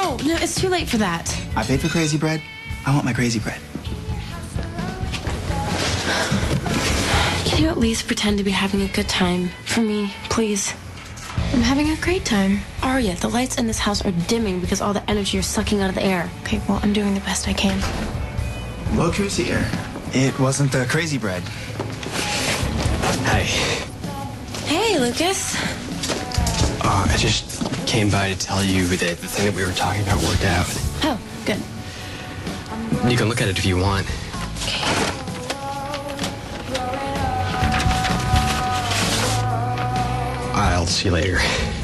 No, it's too late for that. I paid for crazy bread. I want my crazy bread. Can you at least pretend to be having a good time for me, please? I'm having a great time. Arya, the lights in this house are dimming because all the energy you're sucking out of the air. Okay, well, I'm doing the best I can. Lucas here. It wasn't the crazy bread. Hi. Hey, Lucas. I just came by to tell you that the thing that we were talking about worked out. Oh, good. You can look at it if you want. Okay. I'll see you later.